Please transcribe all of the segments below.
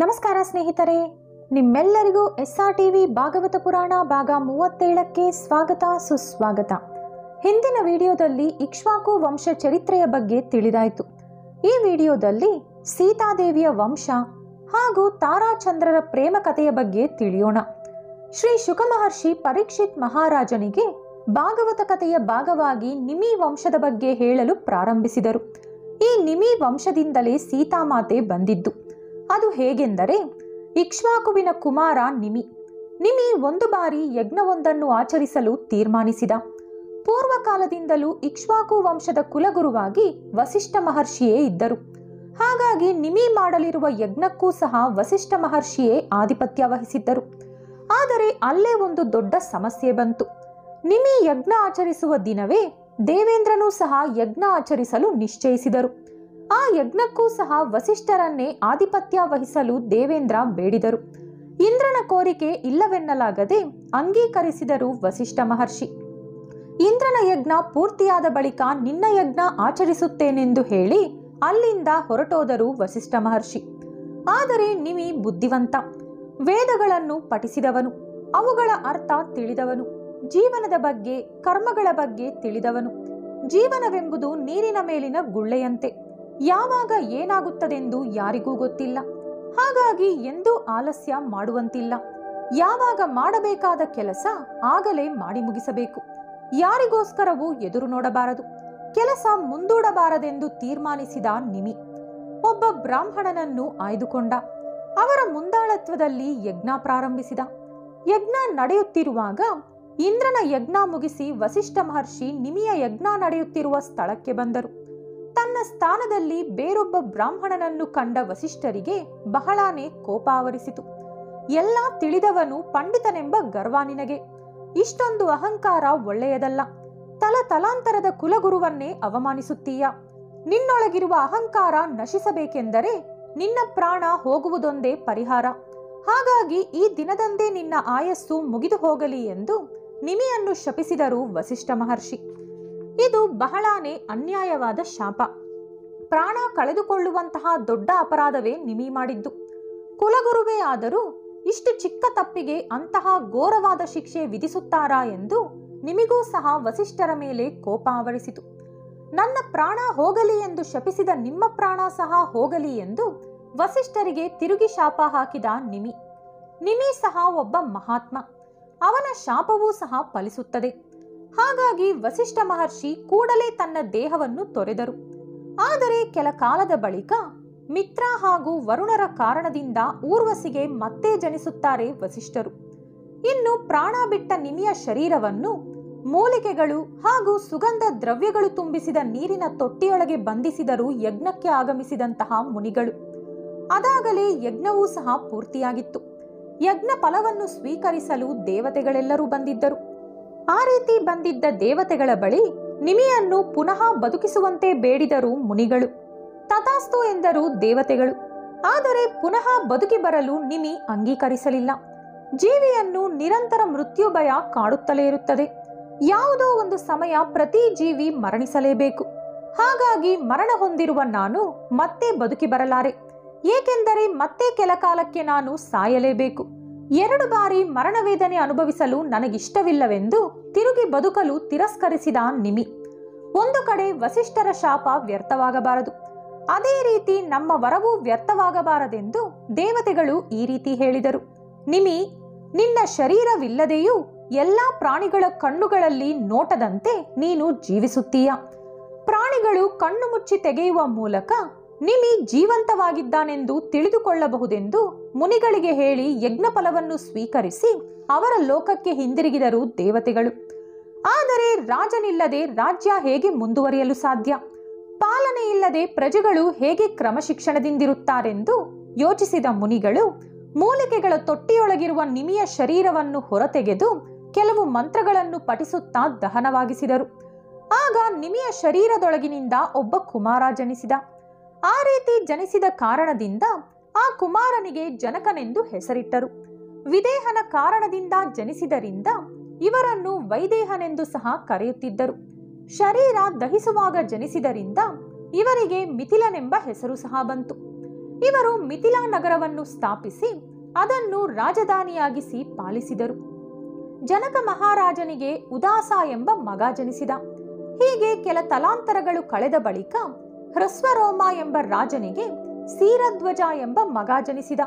ನಮಸ್ಕಾರ ಸ್ನೇಹಿತರೆ, ನಿಮ್ಮೆಲ್ಲರಿಗೂ SRTV ಭಾಗವತ ಪುರಾಣ ಭಾಗ 37ಕ್ಕೆ ಸ್ವಾಗತ ಸುಸ್ವಾಗತ. ಹಿಂದಿನ ವಿಡಿಯೋದಲ್ಲಿ ಇಕ್ಷ್ವಾಕು ವಂಶ ಚರಿತ್ರೆಯ ಬಗ್ಗೆ ತಿಳಿದಾಯಿತು. ಈ ವಿಡಿಯೋದಲ್ಲಿ ಸೀತಾದೇವಿಯ ವಂಶ ಹಾಗೂ ತಾರಾ ಚಂದ್ರರ ಪ್ರೇಮ ಕಥೆಯ ಬಗ್ಗೆ ತಿಳಿಯೋಣ. ಶ್ರೀ ಶುಕ ಮಹರ್ಷಿ ಪರೀಕ್ಷಿತ್ ಮಹಾರಾಜನಿಗೆ ಭಾಗವತ ಕಥೆಯ ಭಾಗವಾಗಿ ನಿಮಿ ವಂಶದ ಬಗ್ಗೆ ಹೇಳಲು ಪ್ರಾರಂಭಿಸಿದರು. ಈ ನಿಮಿ ವಂಶದಿಂದಲೇ ಸೀತಾಮಾತೆ ಬಂದಿದ್ದು. ಅದು ಹೇಗೆಂದರೆ, ಇಕ್ಷ್ವಾಕುವಿನ ಕುಮಾರ ನಿಮಿ. ನಿಮಿ ಒಂದು ಬಾರಿ ಯಜ್ಞವೊಂದನ್ನು ಆಚರಿಸಲು ತೀರ್ಮಾನಿಸಿದ. ಪೂರ್ವಕಾಲದಿಂದಲೂ ಇಕ್ಷ್ವಾಕು ವಂಶದ ಕುಲಗುರುವಾಗಿ ವಸಿಷ್ಠ ಮಹರ್ಷಿಯೇ ಇದ್ದರು. ಹಾಗಾಗಿ ನಿಮಿ ಮಾಡಲಿರುವ ಯಜ್ಞಕ್ಕೂ ಸಹ ವಸಿಷ್ಠ ಮಹರ್ಷಿಯೇ ಆಧಿಪತ್ಯ ವಹಿಸಿದ್ದರು. ಆದರೆ ಅಲ್ಲೇ ಒಂದು ದೊಡ್ಡ ಸಮಸ್ಯೆ ಬಂತು. ನಿಮಿ ಯಜ್ಞ ಆಚರಿಸುವ ದಿನವೇ ದೇವೇಂದ್ರನೂ ಸಹ ಯಜ್ಞ ಆಚರಿಸಲು ನಿಶ್ಚಯಿಸಿದರು. ಆ ಯಜ್ಞಕ್ಕೂ ಸಹ ವಸಿಷ್ಠರನ್ನೇ ಆಧಿಪತ್ಯ ವಹಿಸಲು ದೇವೇಂದ್ರ ಬೇಡಿದರು. ಇಂದ್ರನ ಕೋರಿಕೆ ಇಲ್ಲವೆನ್ನಲಾಗದೆ ಅಂಗೀಕರಿಸಿದರು ವಸಿಷ್ಠ ಮಹರ್ಷಿ. ಇಂದ್ರನ ಯಜ್ಞ ಪೂರ್ತಿಯಾದ ಬಳಿಕ ನಿನ್ನ ಯಜ್ಞ ಆಚರಿಸುತ್ತೇನೆಂದು ಹೇಳಿ ಅಲ್ಲಿಂದ ಹೊರಟೋದರು ವಸಿಷ್ಠ ಮಹರ್ಷಿ. ಆದರೆ ನಿಮಿ ಬುದ್ಧಿವಂತ, ವೇದಗಳನ್ನು ಪಠಿಸಿದವನು, ಅವುಗಳ ಅರ್ಥ ತಿಳಿದವನು, ಜೀವನದ ಬಗ್ಗೆ ಕರ್ಮಗಳ ಬಗ್ಗೆ ತಿಳಿದವನು. ಜೀವನವೆಂಬುದು ನೀರಿನ ಮೇಲಿನ ಗುಳ್ಳೆಯಂತೆ, ಯಾವಾಗ ಏನಾಗುತ್ತದೆಂದು ಯಾರಿಗೂ ಗೊತ್ತಿಲ್ಲ. ಹಾಗಾಗಿ ಎಂದೂ ಆಲಸ್ಯ ಮಾಡುವಂತಿಲ್ಲ. ಯಾವಾಗ ಮಾಡಬೇಕಾದ ಕೆಲಸ ಆಗಲೇ ಮಾಡಿ ಮುಗಿಸಬೇಕು. ಯಾರಿಗೋಸ್ಕರವೂ ಎದುರು ನೋಡಬಾರದು, ಕೆಲಸ ಮುಂದೂಡಬಾರದೆಂದು ತೀರ್ಮಾನಿಸಿದ ನಿಮಿ. ಒಬ್ಬ ಬ್ರಾಹ್ಮಣನನ್ನು ಆಯ್ದುಕೊಂಡ. ಅವರ ಮುಂದಾಳತ್ವದಲ್ಲಿ ಯಜ್ಞ ಪ್ರಾರಂಭಿಸಿದ. ಯಜ್ಞ ನಡೆಯುತ್ತಿರುವಾಗ ಇಂದ್ರನ ಯಜ್ಞ ಮುಗಿಸಿ ವಸಿಷ್ಠ ಮಹರ್ಷಿ ನಿಮಿಯ ಯಜ್ಞ ನಡೆಯುತ್ತಿರುವ ಸ್ಥಳಕ್ಕೆ ಬಂದರು. ತನ್ನ ಸ್ಥಾನದಲ್ಲಿ ಬೇರೊಬ್ಬ ಬ್ರಾಹ್ಮಣನನ್ನು ಕಂಡ ವಸಿಷ್ಠರಿಗೆ ಬಹಳನೇ ಕೋಪ ಆವರಿಸಿತು. ಎಲ್ಲ ತಿಳಿದವನು ಪಂಡಿತನೆಂಬ ಗರ್ವ ನಿನಗೆ, ಇಷ್ಟೊಂದು ಅಹಂಕಾರ ಒಳ್ಳೆಯದಲ್ಲ. ತಲತಲಾಂತರದ ಕುಲಗುರುವನ್ನೇ ಅವಮಾನಿಸುತ್ತೀಯ. ನಿನ್ನೊಳಗಿರುವ ಅಹಂಕಾರ ನಶಿಸಬೇಕೆಂದರೆ ನಿನ್ನ ಪ್ರಾಣ ಹೋಗುವುದೊಂದೇ ಪರಿಹಾರ. ಹಾಗಾಗಿ ಈ ದಿನದಂದೇ ನಿನ್ನ ಆಯಸ್ಸು ಮುಗಿದು ಹೋಗಲಿ ಎಂದು ನಿಮಿಯನ್ನು ಶಪಿಸಿದರು ವಸಿಷ್ಠ ಮಹರ್ಷಿ. ಇದು ಬಹಳನೇ ಅನ್ಯಾಯವಾದ ಶಾಪ. ಪ್ರಾಣ ಕಳೆದುಕೊಳ್ಳುವಂತಹ ದೊಡ್ಡ ಅಪರಾಧವೇ ನಿಮಿ ಮಾಡಿದ್ದು. ಕುಲಗುರುವೇ ಆದರೂ ಇಷ್ಟು ಚಿಕ್ಕ ತಪ್ಪಿಗೆ ಅಂತಹ ಘೋರವಾದ ಶಿಕ್ಷೆ ವಿಧಿಸುತ್ತಾರಾ ಎಂದು ನಿಮಿಗೂ ಸಹ ವಸಿಷ್ಠರ ಮೇಲೆ ಕೋಪ ಆವರಿಸಿತು. ನನ್ನ ಪ್ರಾಣ ಹೋಗಲಿ ಎಂದು ಶಪಿಸಿದ ನಿಮ್ಮ ಪ್ರಾಣ ಸಹ ಹೋಗಲಿ ಎಂದು ವಸಿಷ್ಠರಿಗೆ ತಿರುಗಿ ಶಾಪ ಹಾಕಿದ ನಿಮಿ. ನಿಮಿ ಸಹ ಒಬ್ಬ ಮಹಾತ್ಮ, ಅವನ ಶಾಪವೂ ಸಹ ಫಲಿಸುತ್ತದೆ. ಹಾಗಾಗಿ ವಸಿಷ್ಠ ಮಹರ್ಷಿ ಕೂಡಲೇ ತನ್ನ ದೇಹವನ್ನು ತೊರೆದರು. ಆದರೆ ಕೆಲ ಕಾಲದ ಬಳಿಕ ಮಿತ್ರ ಹಾಗೂ ವರುಣರ ಕಾರಣದಿಂದ ಊರ್ವಶಿಗೆ ಮತ್ತೆ ಜನಿಸುತ್ತಾರೆ ವಸಿಷ್ಠರು. ಇನ್ನು ಪ್ರಾಣ ಬಿಟ್ಟ ನಿಮಿಯ ಶರೀರವನ್ನು ಮೂಲಿಕೆಗಳು ಹಾಗೂ ಸುಗಂಧ ದ್ರವ್ಯಗಳು ತುಂಬಿಸಿದ ನೀರಿನ ತೊಟ್ಟಿಯೊಳಗೆ ಬಂಧಿಸಿದರು ಯಜ್ಞಕ್ಕೆ ಆಗಮಿಸಿದಂತಹ ಮುನಿಗಳು. ಅದಾಗಲೇ ಯಜ್ಞವೂ ಸಹ ಪೂರ್ತಿಯಾಗಿತ್ತು. ಯಜ್ಞ ಫಲವನ್ನು ಸ್ವೀಕರಿಸಲು ದೇವತೆಗಳೆಲ್ಲರೂ ಬಂದಿದ್ದರು. ಆ ರೀತಿ ಬಂದಿದ್ದ ದೇವತೆಗಳ ಬಳಿ ನಿಮಿಯನ್ನು ಪುನಃ ಬದುಕಿಸುವಂತೆ ಬೇಡಿದರು ಮುನಿಗಳು. ತಥಾಸ್ತು ಎಂದರು ದೇವತೆಗಳು. ಆದರೆ ಪುನಃ ಬದುಕಿ ಬರಲು ನಿಮಿ ಅಂಗೀಕರಿಸಲಿಲ್ಲ. ಜೀವಿಯನ್ನು ನಿರಂತರ ಮೃತ್ಯು ಭಯ ಕಾಡುತ್ತಲೇ ಇರುತ್ತದೆ. ಯಾವುದೋ ಒಂದು ಸಮಯ ಪ್ರತಿ ಜೀವಿ ಮರಣಿಸಲೇಬೇಕು. ಹಾಗಾಗಿ ಮರಣ ಹೊಂದಿರುವ ನಾನು ಮತ್ತೆ ಬದುಕಿ ಬರಲಾರೆ, ಏಕೆಂದರೆ ಮತ್ತೆ ಕೆಲ ಕಾಲಕ್ಕೆ ನಾನು ಸಾಯಲೇಬೇಕು. ಎರಡು ಬಾರಿ ಮರಣ ವೇದನೆ ಅನುಭವಿಸಲು ನನಗಿಷ್ಟವಿಲ್ಲವೆಂದು ತಿರುಗಿ ಬದುಕಲು ತಿರಸ್ಕರಿಸಿದ ನಿಮಿ. ಒಂದು ಕಡೆ ವಸಿಷ್ಠರ ಶಾಪ ವ್ಯರ್ಥವಾಗಬಾರದು, ಅದೇ ರೀತಿ ನಮ್ಮ ವರವೂ ವ್ಯರ್ಥವಾಗಬಾರದೆಂದು ದೇವತೆಗಳು ಈ ರೀತಿ ಹೇಳಿದರು. ನಿಮಿ, ನಿನ್ನ ಶರೀರವಿಲ್ಲದೆಯೂ ಎಲ್ಲ ಪ್ರಾಣಿಗಳ ಕಣ್ಣುಗಳಲ್ಲಿ ನೋಟದಂತೆ ನೀನು ಜೀವಿಸುತ್ತೀಯ. ಪ್ರಾಣಿಗಳು ಕಣ್ಣು ಮುಚ್ಚಿ ತೆಗೆಯುವ ಮೂಲಕ ನಿಮಿ ಜೀವಂತವಾಗಿದ್ದಾನೆಂದು ತಿಳಿದುಕೊಳ್ಳಬಹುದೆಂದು ಮುನಿಗಳಿಗೆ ಹೇಳಿ ಯಜ್ಞ ಫಲವನ್ನು ಸ್ವೀಕರಿಸಿ ಅವರ ಲೋಕಕ್ಕೆ ಹಿಂದಿರುಗಿದರು ದೇವತೆಗಳು. ಆದರೆ ರಾಜನಿಲ್ಲದೆ ರಾಜ್ಯ ಹೇಗೆ ಮುಂದುವರಿಯಲು ಸಾಧ್ಯ? ಪಾಲನೆ ಇಲ್ಲದೆ ಪ್ರಜೆಗಳು ಹೇಗೆ ಕ್ರಮಶಿಕ್ಷಣದಿಂದಿರುತ್ತಾರೆಂದು ಯೋಚಿಸಿದ ಮುನಿಗಳು ಮೂಲಿಕೆಗಳ ತೊಟ್ಟಿಯೊಳಗಿರುವ ನಿಮಿಯ ಶರೀರವನ್ನು ಹೊರತೆಗೆದು ಕೆಲವು ಮಂತ್ರಗಳನ್ನು ಪಠಿಸುತ್ತಾ ದಹನವಾಗಿಸಿದರು. ಆಗ ನಿಮಿಯ ಶರೀರದೊಳಗಿನಿಂದ ಒಬ್ಬ ಕುಮಾರ ಜನಿಸಿದ. ಆ ರೀತಿ ಜನಿಸಿದ ಕಾರಣದಿಂದ ಆ ಕುಮಾರನಿಗೆ ಜನಕನೆಂದು ಹೆಸರಿಟ್ಟರು. ವಿದೇಹನ ಕಾರಣದಿಂದ ಜನಿಸಿದರಿಂದ ಇವರನ್ನು ವೈದೇಹನೆಂದು ಸಹ ಕರೆಯುತ್ತಿದ್ದರು. ಶರೀರ ದಹಿಸುವಾಗ ಜನಿಸಿದರಿಂದ ಇವರಿಗೆ ಮಿಥಿಲನೆಂಬ ಹೆಸರು ಸಹ ಬಂತು. ಇವರು ಮಿಥಿಲಾ ನಗರವನ್ನು ಸ್ಥಾಪಿಸಿ ಅದನ್ನು ರಾಜಧಾನಿಯಾಗಿಸಿ ಪಾಲಿಸಿದರು. ಜನಕ ಮಹಾರಾಜನಿಗೆ ಉದಾಸ ಎಂಬ ಮಗ ಜನಿಸಿದ. ಹೀಗೆ ಕೆಲ ತಲಾಂತರಗಳು ಕಳೆದ ಬಳಿಕ ಹೃಸ್ವರೋಮ ಎಂಬ ರಾಜನಿಗೆ ಸೀರಧ್ವಜ ಎಂಬ ಮಗ ಜನಿಸಿದ.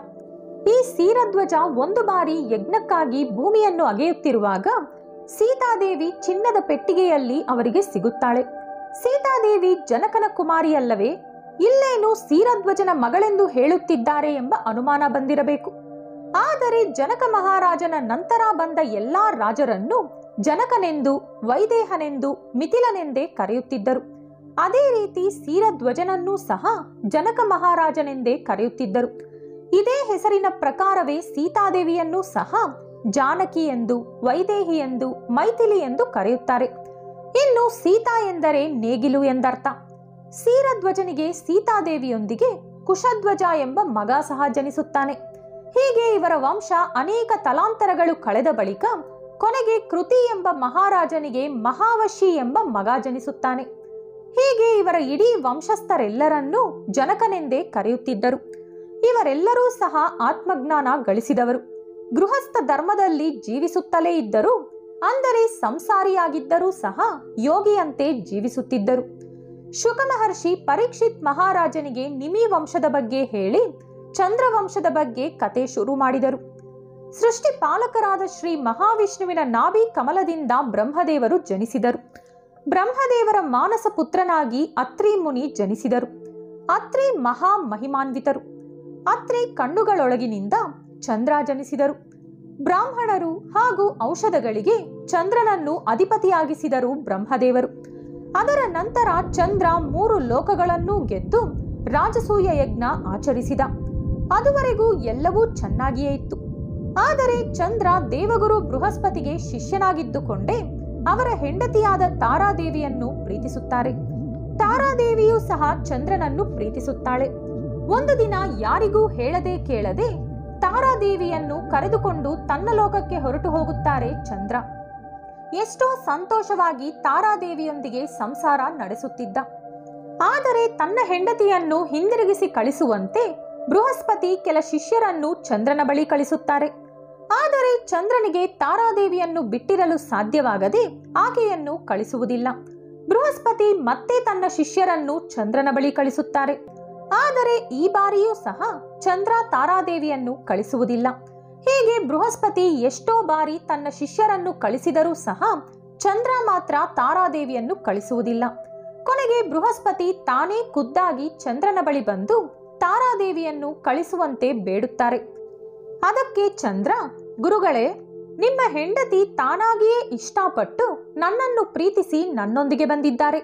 ಈ ಸೀರಧ್ವಜ ಒಂದು ಬಾರಿ ಯಜ್ಞಕ್ಕಾಗಿ ಭೂಮಿಯನ್ನು ಅಗೆಯುತ್ತಿರುವಾಗ ಸೀತಾದೇವಿ ಚಿನ್ನದ ಪೆಟ್ಟಿಗೆಯಲ್ಲಿ ಅವರಿಗೆ ಸಿಗುತ್ತಾಳೆ. ಸೀತಾದೇವಿ ಜನಕನ ಕುಮಾರಿಯಲ್ಲವೇ, ಇಲ್ಲೇನು ಸೀರಧ್ವಜನ ಮಗಳೆಂದು ಹೇಳುತ್ತಿದ್ದಾರೆ ಎಂಬ ಅನುಮಾನ ಬಂದಿರಬೇಕು. ಆದರೆ ಜನಕ ಮಹಾರಾಜನ ನಂತರ ಬಂದ ಎಲ್ಲಾ ರಾಜರನ್ನು ಜನಕನೆಂದು, ವೈದೇಹನೆಂದು, ಮಿಥಿಲನೆಂದೇ ಕರೆಯುತ್ತಿದ್ದರು. ಅದೇ ರೀತಿ ಸೀರಧ್ವಜನನ್ನೂ ಸಹ ಜನಕ ಮಹಾರಾಜನೆಂದೇ ಕರೆಯುತ್ತಿದ್ದರು. ಇದೇ ಹೆಸರಿನ ಪ್ರಕಾರವೇ ಸೀತಾದೇವಿಯನ್ನು ಸಹ ಜಾನಕಿ ಎಂದು, ವೈದೇಹಿ ಎಂದು, ಮೈಥಿಲಿ ಎಂದು ಕರೆಯುತ್ತಾರೆ. ಇನ್ನು ಸೀತಾ ಎಂದರೆ ನೇಗಿಲು ಎಂದರ್ಥ. ಸೀರಧ್ವಜನಿಗೆ ಸೀತಾದೇವಿಯೊಂದಿಗೆ ಕುಶದ್ವಜ ಎಂಬ ಮಗ ಸಹ ಜನಿಸುತ್ತಾನೆ. ಹೀಗೆ ಇವರ ವಂಶ ಅನೇಕ ತಲಾಂತರಗಳು ಕಳೆದ ಬಳಿಕ ಕೊನೆಗೆ ಕೃತಿ ಎಂಬ ಮಹಾರಾಜನಿಗೆ ಮಹಾವಶಿ ಎಂಬ ಮಗ ಜನಿಸುತ್ತಾನೆ. ಹೀಗೆ ಇವರ ಇಡೀ ವಂಶಸ್ಥರೆಲ್ಲರನ್ನೂ ಜನಕನೆಂದೇ ಕರೆಯುತ್ತಿದ್ದರು. ಇವರೆಲ್ಲರೂ ಸಹ ಆತ್ಮಜ್ಞಾನ ಗಳಿಸಿದವರು. ಗೃಹಸ್ಥ ಧರ್ಮದಲ್ಲಿ ಜೀವಿಸುತ್ತಲೇ ಇದ್ದರು, ಅಂದರೆ ಸಂಸಾರಿಯಾಗಿದ್ದರೂ ಸಹ ಯೋಗಿಯಂತೆ ಜೀವಿಸುತ್ತಿದ್ದರು. ಶುಕ ಮಹರ್ಷಿ ಪರೀಕ್ಷಿತ್ ಮಹಾರಾಜನಿಗೆ ನಿಮಿ ವಂಶದ ಬಗ್ಗೆ ಹೇಳಿ ಚಂದ್ರ ವಂಶದ ಬಗ್ಗೆ ಕತೆ ಶುರು ಮಾಡಿದರು. ಸೃಷ್ಟಿ ಪಾಲಕರಾದ ಶ್ರೀ ಮಹಾವಿಷ್ಣುವಿನ ನಾಭಿ ಕಮಲದಿಂದ ಬ್ರಹ್ಮದೇವರು ಜನಿಸಿದರು. ಬ್ರಹ್ಮದೇವರ ಮಾನಸ ಪುತ್ರನಾಗಿ ಅತ್ರಿ ಮುನಿ ಜನಿಸಿದರು. ಅತ್ರಿ ಮಹಾ ಮಹಿಮಾನ್ವಿತರು. ಅತ್ರಿ ಕಣ್ಣುಗಳೊಳಗಿನಿಂದ ಚಂದ್ರ ಜನಿಸಿದರು. ಬ್ರಾಹ್ಮಣರು ಹಾಗೂ ಔಷಧಗಳಿಗೆ ಚಂದ್ರನನ್ನು ಅಧಿಪತಿಯಾಗಿಸಿದರು ಬ್ರಹ್ಮದೇವರು. ಅದರ ನಂತರ ಚಂದ್ರ 3 ಲೋಕಗಳನ್ನು ಗೆದ್ದು ರಾಜಸೂಯ ಯಜ್ಞ ಆಚರಿಸಿದ. ಅದುವರೆಗೂ ಎಲ್ಲವೂ ಚೆನ್ನಾಗಿಯೇ ಇತ್ತು. ಆದರೆ ಚಂದ್ರ ದೇವಗುರು ಬೃಹಸ್ಪತಿಗೆ ಶಿಷ್ಯನಾಗಿದ್ದುಕೊಂಡೇ ಅವರ ಹೆಂಡತಿಯಾದ ತಾರಾದೇವಿಯನ್ನು ಪ್ರೀತಿಸುತ್ತಾರೆ. ತಾರಾದೇವಿಯೂ ಸಹ ಚಂದ್ರನನ್ನು ಪ್ರೀತಿಸುತ್ತಾಳೆ. ಒಂದು ದಿನ ಯಾರಿಗೂ ಹೇಳದೆ ಕೇಳದೆ ತಾರಾದೇವಿಯನ್ನು ಕರೆದುಕೊಂಡು ತನ್ನ ಲೋಕಕ್ಕೆ ಹೊರಟು ಹೋಗುತ್ತಾರೆ ಚಂದ್ರ. ಎಷ್ಟೋ ಸಂತೋಷವಾಗಿ ತಾರಾದೇವಿಯೊಂದಿಗೆ ಸಂಸಾರ ನಡೆಸುತ್ತಿದ್ದ. ಆದರೆ ತನ್ನ ಹೆಂಡತಿಯನ್ನು ಹಿಂದಿರುಗಿಸಿ ಕಳಿಸುವಂತೆ ಬೃಹಸ್ಪತಿ ಕೆಲ ಶಿಷ್ಯರನ್ನು ಚಂದ್ರನ ಬಳಿ ಕಳಿಸುತ್ತಾರೆ. ಆದರೆ ಚಂದ್ರನಿಗೆ ತಾರಾದೇವಿಯನ್ನು ಬಿಟ್ಟಿರಲು ಸಾಧ್ಯವಾಗದೆ ಆಕೆಯನ್ನು ಕಳಿಸುವುದಿಲ್ಲ. ಬೃಹಸ್ಪತಿ ಮತ್ತೆ ತನ್ನ ಶಿಷ್ಯರನ್ನು ಚಂದ್ರನ ಬಳಿ ಕಳಿಸುತ್ತಾರೆ. ಆದರೆ ಈ ಬಾರಿಯೂ ಸಹ ಚಂದ್ರ ತಾರಾದೇವಿಯನ್ನು ಕಳಿಸುವುದಿಲ್ಲ. ಹೀಗೆ ಬೃಹಸ್ಪತಿ ಎಷ್ಟೋ ಬಾರಿ ತನ್ನ ಶಿಷ್ಯರನ್ನು ಕಳಿಸಿದರೂ ಸಹ ಚಂದ್ರ ಮಾತ್ರ ತಾರಾದೇವಿಯನ್ನು ಕಳಿಸುವುದಿಲ್ಲ. ಕೊನೆಗೆ ಬೃಹಸ್ಪತಿ ತಾನೇ ಖುದ್ದಾಗಿ ಚಂದ್ರನ ಬಳಿ ಬಂದು ತಾರಾದೇವಿಯನ್ನು ಕಳಿಸುವಂತೆ ಬೇಡುತ್ತಾರೆ. ಅದಕ್ಕೆ ಚಂದ್ರ, ಗುರುಗಳೇ, ನಿಮ್ಮ ಹೆಂಡತಿ ತಾನಾಗಿಯೇ ಇಷ್ಟಪಟ್ಟು ನನ್ನನ್ನು ಪ್ರೀತಿಸಿ ನನ್ನೊಂದಿಗೆ ಬಂದಿದ್ದಾರೆ.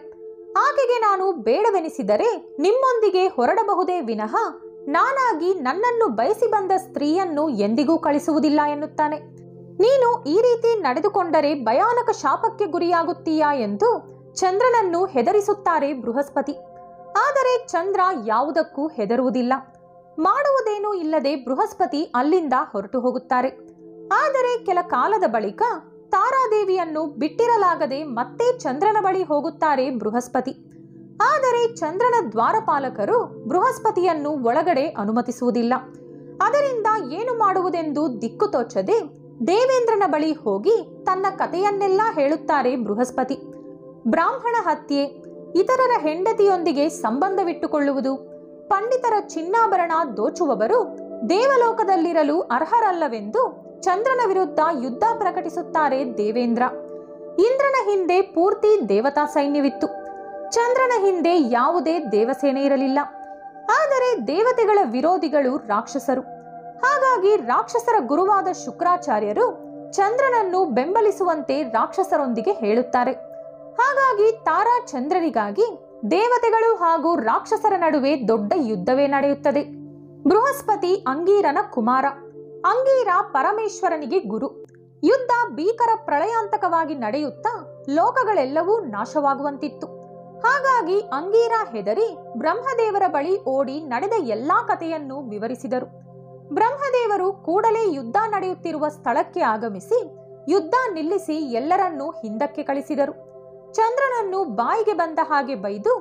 ಆಕೆಗೆ ನಾನು ಬೇಡವೆನಿಸಿದರೆ ನಿಮ್ಮೊಂದಿಗೆ ಹೊರಡಬಹುದೇ ವಿನಃ ನಾನಾಗಿ ನನ್ನನ್ನು ಬಯಸಿ ಬಂದ ಸ್ತ್ರೀಯನ್ನು ಎಂದಿಗೂ ಕಳಿಸುವುದಿಲ್ಲ ಎನ್ನುತ್ತಾನೆ. ನೀನು ಈ ರೀತಿ ನಡೆದುಕೊಂಡರೆ ಭಯಾನಕ ಶಾಪಕ್ಕೆ ಗುರಿಯಾಗುತ್ತೀಯಾ ಎಂದು ಚಂದ್ರನನ್ನು ಹೆದರಿಸುತ್ತಾರೆ ಬೃಹಸ್ಪತಿ. ಆದರೆ ಚಂದ್ರ ಯಾವುದಕ್ಕೂ ಹೆದರುವುದಿಲ್ಲ. ಮಾಡುವುದೇನೂ ಇಲ್ಲದೆ ಬೃಹಸ್ಪತಿ ಅಲ್ಲಿಂದ ಹೊರಟು ಹೋಗುತ್ತಾರೆ. ಆದರೆ ಕೆಲ ಕಾಲದ ಬಳಿಕ ತಾರಾದೇವಿಯನ್ನು ಬಿಟ್ಟಿರಲಾಗದೆ ಮತ್ತೆ ಚಂದ್ರನ ಬಳಿ ಹೋಗುತ್ತಾರೆ ಬೃಹಸ್ಪತಿ. ಆದರೆ ಚಂದ್ರನ ದ್ವಾರಪಾಲಕರು ಬೃಹಸ್ಪತಿಯನ್ನು ಒಳಗಡೆ ಅನುಮತಿಸುವುದಿಲ್ಲ. ಅದರಿಂದ ಏನು ಮಾಡುವುದೆಂದು ದಿಕ್ಕು ತೋಚದೆ ದೇವೇಂದ್ರನ ಬಳಿ ಹೋಗಿ ತನ್ನ ಕಥೆಯನ್ನೆಲ್ಲ ಹೇಳುತ್ತಾರೆ ಬೃಹಸ್ಪತಿ. ಬ್ರಾಹ್ಮಣ ಹತ್ಯೆ, ಇತರರ ಹೆಂಡತಿಯೊಂದಿಗೆ ಸಂಬಂಧವಿಟ್ಟುಕೊಳ್ಳುವುದು, ಪಂಡಿತರ ಚಿನ್ನಾಭರಣ ದೋಚುವವರು ದೇವಲೋಕದಲ್ಲಿರಲು ಅರ್ಹರಲ್ಲವೆಂದು ಚಂದ್ರನ ವಿರುದ್ಧ ಯುದ್ಧ ಪ್ರಕಟಿಸುತ್ತಾರೆ ದೇವೇಂದ್ರ. ಇಂದ್ರನ ಹಿಂದೆ ಪೂರ್ತಿ ದೇವತಾ ಸೈನ್ಯವಿತ್ತು. ಚಂದ್ರನ ಹಿಂದೆ ಯಾವುದೇ ದೇವಸೇನೆ ಇರಲಿಲ್ಲ. ಆದರೆ ದೇವತೆಗಳ ವಿರೋಧಿಗಳು ರಾಕ್ಷಸರು. ಹಾಗಾಗಿ ರಾಕ್ಷಸರ ಗುರುವಾದ ಶುಕ್ರಾಚಾರ್ಯರು ಚಂದ್ರನನ್ನು ಬೆಂಬಲಿಸುವಂತೆ ರಾಕ್ಷಸರೊಂದಿಗೆ ಹೇಳುತ್ತಾರೆ. ಹಾಗಾಗಿ ತಾರಾ ಚಂದ್ರನಿಗಾಗಿ ದೇವತೆಗಳು ಹಾಗೂ ರಾಕ್ಷಸರ ನಡುವೆ ದೊಡ್ಡ ಯುದ್ಧವೇ ನಡೆಯುತ್ತದೆ. ಬೃಹಸ್ಪತಿ ಅಂಗೀರನ ಕುಮಾರ. ಅಂಗೀರ ಪರಮೇಶ್ವರನಿಗೆ ಗುರು. ಯುದ್ಧ ಭೀಕರ ಪ್ರಳಯಾಂತಕವಾಗಿ ನಡೆಯುತ್ತಾ ಲೋಕಗಳೆಲ್ಲವೂ ನಾಶವಾಗುವಂತಿತ್ತು. ಹಾಗಾಗಿ ಅಂಗೀರ ಹೆದರಿ ಬ್ರಹ್ಮದೇವರ ಬಳಿ ಓಡಿ ನಡೆದ ಎಲ್ಲಾ ಕಥೆಯನ್ನು ವಿವರಿಸಿದರು. ಬ್ರಹ್ಮದೇವರು ಕೂಡಲೇ ಯುದ್ಧ ನಡೆಯುತ್ತಿರುವ ಸ್ಥಳಕ್ಕೆ ಆಗಮಿಸಿ ಯುದ್ಧ ನಿಲ್ಲಿಸಿ ಎಲ್ಲರನ್ನೂ ಹಿಂದಕ್ಕೆ ಕಳಿಸಿದರು. ಚಂದ್ರನನ್ನು ಬಾಯಿಗೆ ಬಂದ ಹಾಗೆ ಬೈದು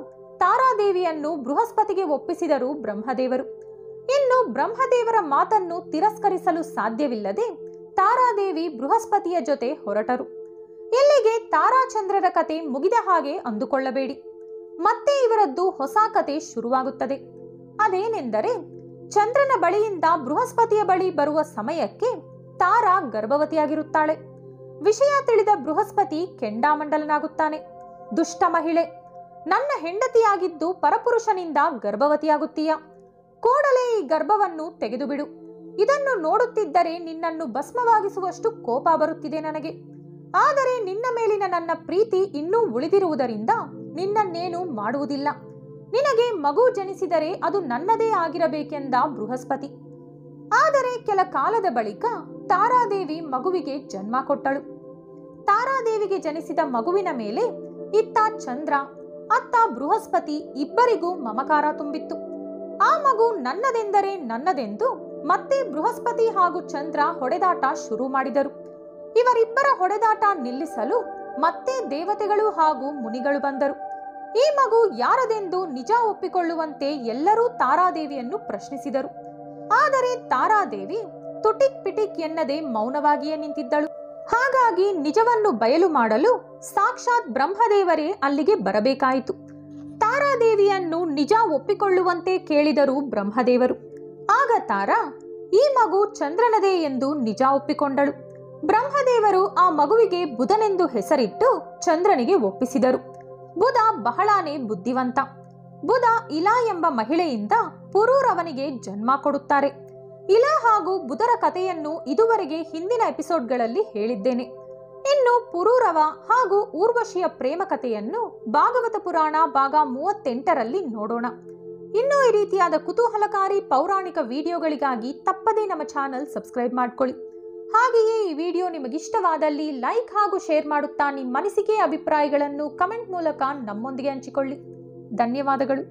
ತಾರಾದೇವಿಯನ್ನು ಬೃಹಸ್ಪತಿಗೆ ಒಪ್ಪಿಸಿದರು ಬ್ರಹ್ಮದೇವರು. ಇನ್ನು ಬ್ರಹ್ಮದೇವರ ಮಾತನ್ನು ತಿರಸ್ಕರಿಸಲು ಸಾಧ್ಯವಿಲ್ಲದೆ ತಾರಾದೇವಿ ಬೃಹಸ್ಪತಿಯ ಜೊತೆ ಹೊರಟರು. ಇಲ್ಲಿಗೆ ತಾರಾಚಂದ್ರರ ಕತೆ ಮುಗಿದ ಹಾಗೆ ಅಂದುಕೊಳ್ಳಬೇಡಿ, ಮತ್ತೆ ಇವರದ್ದು ಹೊಸ ಕತೆ ಶುರುವಾಗುತ್ತದೆ. ಅದೇನೆಂದರೆ, ಚಂದ್ರನ ಬಳಿಯಿಂದ ಬೃಹಸ್ಪತಿಯ ಬಳಿ ಬರುವ ಸಮಯಕ್ಕೆ ತಾರಾ ಗರ್ಭವತಿಯಾಗಿರುತ್ತಾಳೆ. ವಿಷಯ ತಿಳಿದ ಬೃಹಸ್ಪತಿ ಕೆಂಡಾಮಂಡಲನಾಗುತ್ತಾನೆ. ದುಷ್ಟ ಮಹಿಳೆ, ನನ್ನ ಹೆಂಡತಿಯಾಗಿದ್ದು ಪರಪುರುಷನಿಂದ ಗರ್ಭವತಿಯಾಗುತ್ತೀಯ, ಕೂಡಲೇ ಈ ಗರ್ಭವನ್ನು ತೆಗೆದುಬಿಡು. ಇದನ್ನು ನೋಡುತ್ತಿದ್ದರೆ ನಿನ್ನನ್ನು ಭಸ್ಮವಾಗಿಸುವಷ್ಟು ಕೋಪ ಬರುತ್ತಿದೆ ನನಗೆ. ಆದರೆ ನಿನ್ನ ಮೇಲಿನ ನನ್ನ ಪ್ರೀತಿ ಇನ್ನೂ ಉಳಿದಿರುವುದರಿಂದ ನಿನ್ನನ್ನೇನು ಮಾಡುವುದಿಲ್ಲ. ನಿನಗೆ ಮಗು ಜನಿಸಿದರೆ ಅದು ನನ್ನದೇ ಆಗಿರಬೇಕೆಂದ ಬೃಹಸ್ಪತಿ. ಆದರೆ ಕೆಲ ಕಾಲದ ಬಳಿಕ ತಾರಾದೇವಿ ಮಗುವಿಗೆ ಜನ್ಮ ಕೊಟ್ಟಳು. ತಾರಾದೇವಿಗೆ ಜನಿಸಿದ ಮಗುವಿನ ಮೇಲೆ ಇತ್ತ ಚಂದ್ರ, ಅತ್ತ ಬೃಹಸ್ಪತಿ ಇಬ್ಬರಿಗೂ ಮಮಕಾರ ತುಂಬಿತ್ತು. ಆ ಮಗು ನನ್ನದೆಂದರೆ ನನ್ನದೆಂದು ಮತ್ತೆ ಬೃಹಸ್ಪತಿ ಹಾಗೂ ಚಂದ್ರ ಹೊಡೆದಾಟ ಶುರು ಮಾಡಿದರು. ಇವರಿಬ್ಬರ ಹೊಡೆದಾಟ ನಿಲ್ಲಿಸಲು ಮತ್ತೆ ದೇವತೆಗಳು ಹಾಗೂ ಮುನಿಗಳು ಬಂದರು. ಈ ಮಗು ಯಾರದೆಂದು ನಿಜ ಒಪ್ಪಿಕೊಳ್ಳುವಂತೆ ಎಲ್ಲರೂ ತಾರಾದೇವಿಯನ್ನು ಪ್ರಶ್ನಿಸಿದರು. ಆದರೆ ತಾರಾದೇವಿ ತುಟಿಕ್ ಪಿಟಿಕ್ ಎನ್ನದೆ ಮೌನವಾಗಿಯೇ ನಿಂತಿದ್ದಳು. ಹಾಗಾಗಿ ನಿಜವನ್ನು ಬಯಲು ಮಾಡಲು ಸಾಕ್ಷಾತ್ ಬ್ರಹ್ಮದೇವರೇ ಅಲ್ಲಿಗೆ ಬರಬೇಕಾಯಿತು. ತಾರಾದೇವಿಯನ್ನು ನಿಜ ಒಪ್ಪಿಕೊಳ್ಳುವಂತೆ ಕೇಳಿದರು ಬ್ರಹ್ಮದೇವರು. ಆಗ ತಾರಾ ಈ ಮಗು ಚಂದ್ರನದೇ ಎಂದು ನಿಜ ಒಪ್ಪಿಕೊಂಡಳು. ಬ್ರಹ್ಮದೇವರು ಆ ಮಗುವಿಗೆ ಬುಧನೆಂದು ಹೆಸರಿಟ್ಟು ಚಂದ್ರನಿಗೆ ಒಪ್ಪಿಸಿದರು. ಬುಧ ಬಹಳಾನೇ ಬುದ್ಧಿವಂತ. ಬುಧ ಇಲಾ ಎಂಬ ಮಹಿಳೆಯಿಂದ ಪುರುರವನಿಗೆ ಜನ್ಮ ಕೊಡುತ್ತಾರೆ. ಇಲಾ ಹಾಗೂ ಬುಧರ ಕಥೆಯನ್ನು ಇದುವರೆಗೆ ಹಿಂದಿನ ಎಪಿಸೋಡ್ಗಳಲ್ಲಿ ಹೇಳಿದ್ದೇನೆ. ಇನ್ನು ಪುರುರವ ಹಾಗೂ ಊರ್ವಶಿಯ ಪ್ರೇಮ ಕಥೆಯನ್ನು ಭಾಗವತ ಪುರಾಣ ಭಾಗ 38ರಲ್ಲಿ ನೋಡೋಣ. ಇನ್ನೂ ಈ ರೀತಿಯಾದ ಕುತೂಹಲಕಾರಿ ಪೌರಾಣಿಕ ವಿಡಿಯೋಗಳಿಗಾಗಿ ತಪ್ಪದೇ ನಮ್ಮ ಚಾನಲ್ ಸಬ್ಸ್ಕ್ರೈಬ್ ಮಾಡಿಕೊಳ್ಳಿ. ಹಾಗೆಯೇ ಈ ವಿಡಿಯೋ ನಿಮಗಿಷ್ಟವಾದಲ್ಲಿ ಲೈಕ್ ಹಾಗೂ ಶೇರ್ ಮಾಡುತ್ತಾ ನಿಮ್ಮ ಅನಿಸಿಕೆ ಅಭಿಪ್ರಾಯಗಳನ್ನು ಕಮೆಂಟ್ ಮೂಲಕ ನಮ್ಮೊಂದಿಗೆ ಹಂಚಿಕೊಳ್ಳಿ. ಧನ್ಯವಾದಗಳು.